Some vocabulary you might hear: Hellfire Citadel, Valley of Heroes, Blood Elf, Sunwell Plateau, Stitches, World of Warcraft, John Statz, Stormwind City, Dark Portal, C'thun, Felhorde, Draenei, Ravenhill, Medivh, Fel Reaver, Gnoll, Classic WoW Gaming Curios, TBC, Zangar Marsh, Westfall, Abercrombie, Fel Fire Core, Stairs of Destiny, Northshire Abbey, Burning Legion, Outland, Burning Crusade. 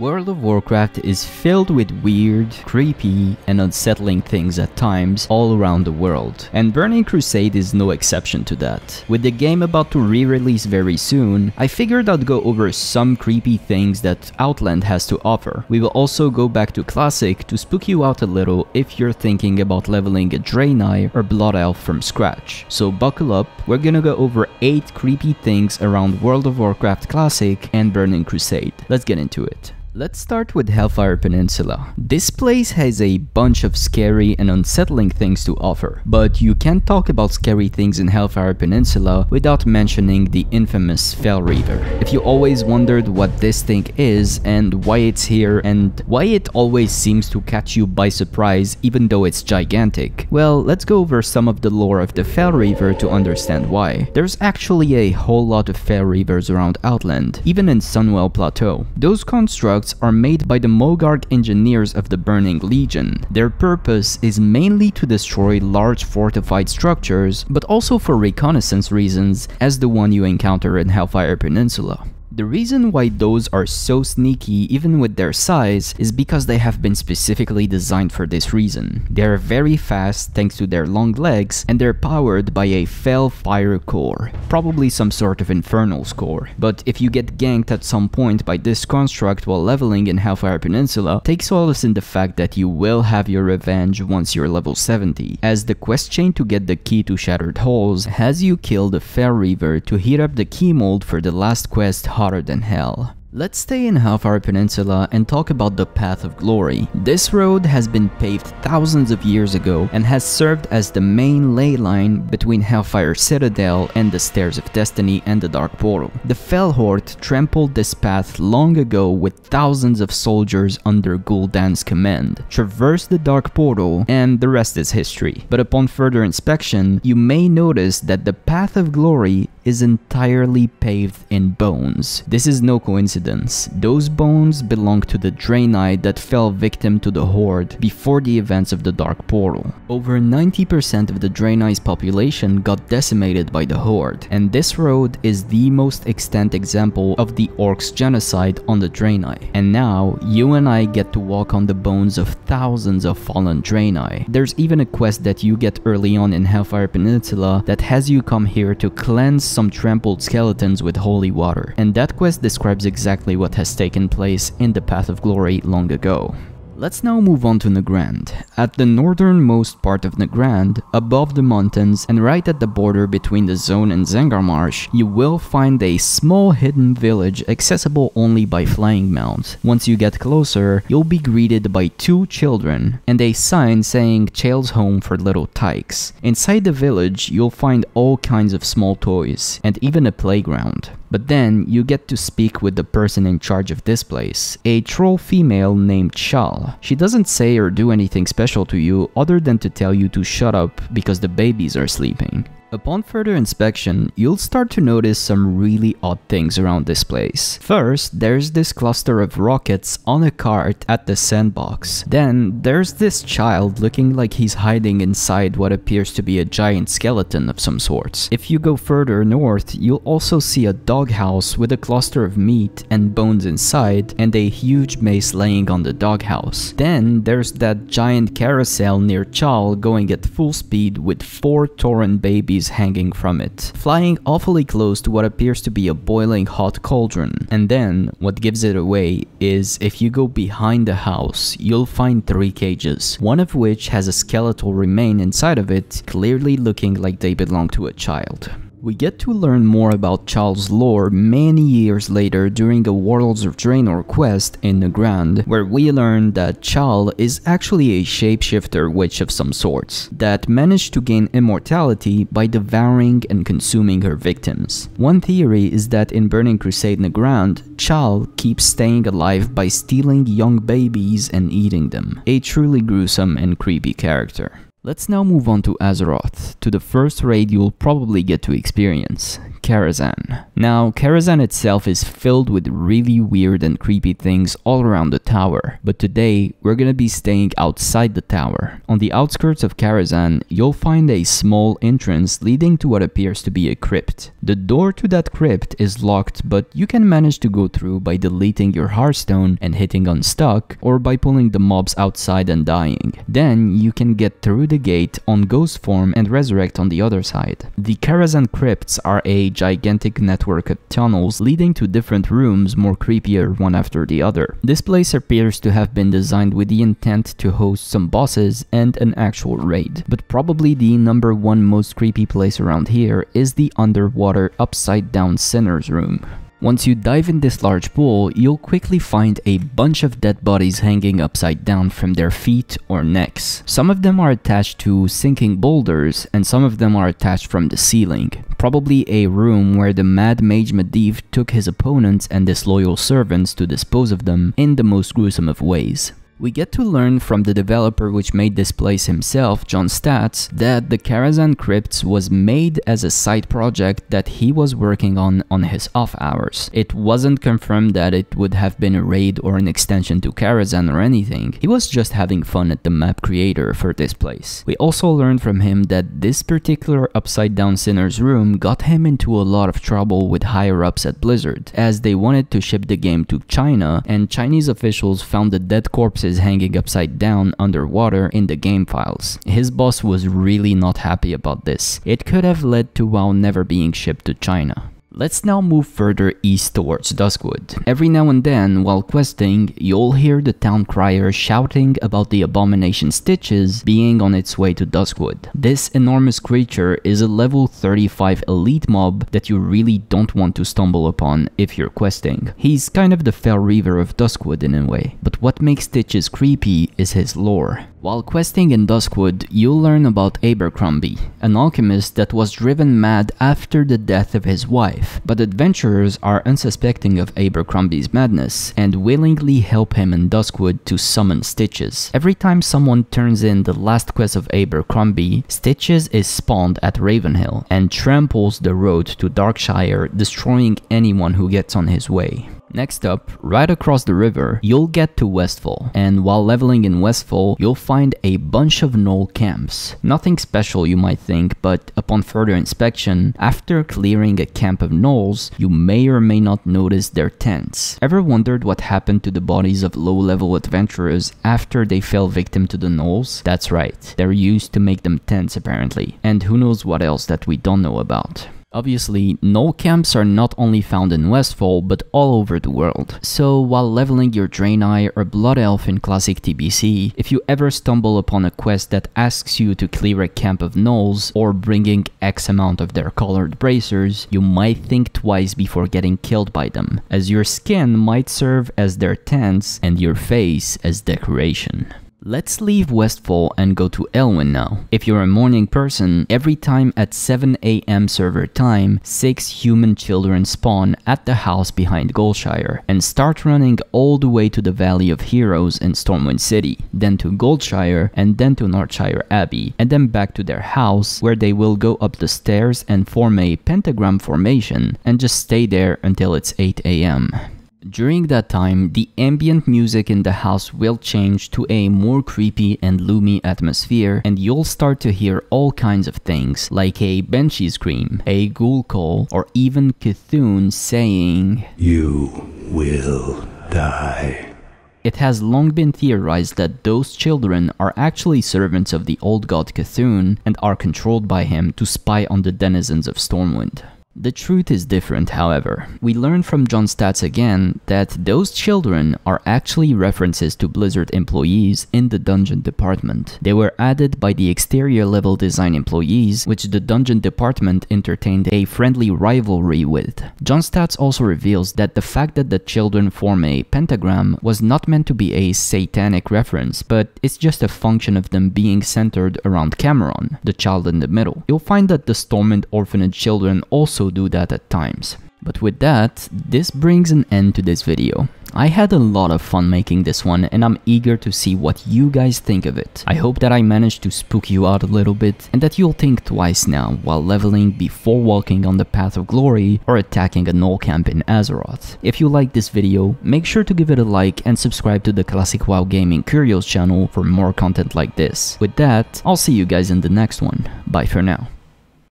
World of Warcraft is filled with weird, creepy, and unsettling things at times all around the world, and Burning Crusade is no exception to that. With the game about to re-release very soon, I figured I'd go over some creepy things that Outland has to offer. We will also go back to Classic to spook you out a little if you're thinking about leveling a Draenei or Blood Elf from scratch. So buckle up, we're gonna go over 8 creepy things around World of Warcraft Classic and Burning Crusade. Let's get into it. Let's start with Hellfire Peninsula. This place has a bunch of scary and unsettling things to offer, but you can't talk about scary things in Hellfire Peninsula without mentioning the infamous Fel Reaver. If you always wondered what this thing is and why it's here and why it always seems to catch you by surprise even though it's gigantic, well, let's go over some of the lore of the Fel Reaver to understand why. There's actually a whole lot of Fel Reavers around Outland, even in Sunwell Plateau. Those constructs are made by the Mo'arg engineers of the Burning Legion. Their purpose is mainly to destroy large fortified structures, but also for reconnaissance reasons, as the one you encounter in Hellfire Peninsula. The reason why those are so sneaky, even with their size, is because they have been specifically designed for this reason. They are very fast thanks to their long legs, and they're powered by a Fel Fire Core, probably some sort of Infernal's core. But if you get ganked at some point by this construct while leveling in Hellfire Peninsula, take solace in the fact that you will have your revenge once you're level 70, as the quest chain to get the key to Shattered Halls has you kill the Fel Reaver to heat up the key mold for the last quest, Hotter Than Hell. Let's stay in Hellfire Peninsula and talk about the Path of Glory. This road has been paved thousands of years ago and has served as the main ley line between Hellfire Citadel and the Stairs of Destiny and the Dark Portal. The Felhorde trampled this path long ago with thousands of soldiers under Gul'dan's command, traversed the Dark Portal, and the rest is history. But upon further inspection, you may notice that the Path of Glory is entirely paved in bones. This is no coincidence. Those bones belong to the Draenei that fell victim to the Horde before the events of the Dark Portal. Over 90% of the Draenei's population got decimated by the Horde, and this road is the most extant example of the Orcs' genocide on the Draenei. And now, you and I get to walk on the bones of thousands of fallen Draenei. There's even a quest that you get early on in Hellfire Peninsula that has you come here to cleanse some trampled skeletons with holy water, and that quest describes exactly what has taken place in the Path of Glory long ago. Let's now move on to Nagrand. At the northernmost part of Nagrand, above the mountains and right at the border between the zone and Zangar Marsh, you will find a small hidden village accessible only by flying mount. Once you get closer, you'll be greeted by 2 children and a sign saying Chal's Home for Little Tykes. Inside the village, you'll find all kinds of small toys and even a playground. But then, you get to speak with the person in charge of this place, a troll female named Chal. She doesn't say or do anything special to you other than to tell you to shut up because the babies are sleeping. Upon further inspection, you'll start to notice some really odd things around this place. First, there's this cluster of rockets on a cart at the sandbox. Then, there's this child looking like he's hiding inside what appears to be a giant skeleton of some sorts. If you go further north, you'll also see a doghouse with a cluster of meat and bones inside and a huge mace laying on the doghouse. Then, there's that giant carousel near Chal going at full speed with 4 Tauren babies hanging from it, flying awfully close to what appears to be a boiling hot cauldron. And then, what gives it away is if you go behind the house, you'll find 3 cages, one of which has a skeletal remain inside of it, clearly looking like they belong to a child. We get to learn more about Chal's lore many years later during a Worlds of Draenor quest in Nagrand, where we learn that Chal is actually a shapeshifter witch of some sorts that managed to gain immortality by devouring and consuming her victims. One theory is that in Burning Crusade Nagrand, Chal keeps staying alive by stealing young babies and eating them. A truly gruesome and creepy character. Let's now move on to Azeroth, to the first raid you'll probably get to experience, Karazhan. Now, Karazhan itself is filled with really weird and creepy things all around the tower, but today we're gonna be staying outside the tower. On the outskirts of Karazhan, you'll find a small entrance leading to what appears to be a crypt. The door to that crypt is locked, but you can manage to go through by deleting your hearthstone and hitting unstuck, or by pulling the mobs outside and dying. Then you can get through the gate on ghost form and resurrect on the other side. The Karazhan crypts are a gigantic network of tunnels leading to different rooms, more creepier one after the other. This place appears to have been designed with the intent to host some bosses and an actual raid, but probably the number one most creepy place around here is the underwater upside down sinner's room. Once you dive in this large pool, you'll quickly find a bunch of dead bodies hanging upside down from their feet or necks. Some of them are attached to sinking boulders, and some of them are attached from the ceiling. Probably a room where the mad mage Medivh took his opponents and disloyal servants to dispose of them in the most gruesome of ways. We get to learn from the developer which made this place himself, John Statz, that the Karazhan Crypts was made as a side project that he was working on his off hours. It wasn't confirmed that it would have been a raid or an extension to Karazhan or anything. He was just having fun at the map creator for this place. We also learned from him that this particular upside down sinner's room got him into a lot of trouble with higher ups at Blizzard, as they wanted to ship the game to China, and Chinese officials found the dead corpses hanging upside down underwater in the game files. His boss was really not happy about this. It could have led to WoW never being shipped to China. Let's now move further east towards Duskwood. Every now and then, while questing, you'll hear the town crier shouting about the abomination Stitches being on its way to Duskwood. This enormous creature is a level 35 elite mob that you really don't want to stumble upon if you're questing. He's kind of the Fel Reaver of Duskwood in a way, but what makes Stitches creepy is his lore. While questing in Duskwood, you'll learn about Abercrombie, an alchemist that was driven mad after the death of his wife, but adventurers are unsuspecting of Abercrombie's madness and willingly help him in Duskwood to summon Stitches. Every time someone turns in the last quest of Abercrombie, Stitches is spawned at Ravenhill and tramples the road to Darkshire, destroying anyone who gets on his way. Next up, right across the river, you'll get to Westfall, and while leveling in Westfall, you'll find a bunch of gnoll camps. Nothing special you might think, but upon further inspection, after clearing a camp of gnolls, you may or may not notice their tents. Ever wondered what happened to the bodies of low-level adventurers after they fell victim to the gnolls? That's right, they're used to make them tents apparently, and who knows what else that we don't know about. Obviously, gnoll camps are not only found in Westfall, but all over the world. So, while leveling your Draenei or Blood Elf in classic TBC, if you ever stumble upon a quest that asks you to clear a camp of gnolls or bringing X amount of their colored bracers, you might think twice before getting killed by them, as your skin might serve as their tents and your face as decoration. Let's leave Westfall and go to Elwyn now. If you're a morning person, every time at 7 AM server time, 6 human children spawn at the house behind Goldshire and start running all the way to the Valley of Heroes in Stormwind City, then to Goldshire and then to Northshire Abbey, and then back to their house where they will go up the stairs and form a pentagram formation and just stay there until it's 8 AM. During that time, the ambient music in the house will change to a more creepy and gloomy atmosphere, and you'll start to hear all kinds of things, like a banshee scream, a ghoul call, or even C'thun saying, "You will die." It has long been theorized that those children are actually servants of the old god C'thun and are controlled by him to spy on the denizens of Stormwind. The truth is different, however. We learn from John Statz again that those children are actually references to Blizzard employees in the dungeon department. They were added by the exterior level design employees, which the dungeon department entertained a friendly rivalry with. John Statz also reveals that the fact that the children form a pentagram was not meant to be a satanic reference, but it's just a function of them being centered around Cameron, the child in the middle. You'll find that the Stormwind orphanage children also do that at times. But with that, this brings an end to this video. I had a lot of fun making this one, and I'm eager to see what you guys think of it. I hope that I managed to spook you out a little bit, and that you'll think twice now while leveling before walking on the Path of Glory or attacking a gnoll camp in Azeroth. If you like this video, make sure to give it a like and subscribe to the Classic WoW Gaming Curios channel for more content like this. With that, I'll see you guys in the next one. Bye for now.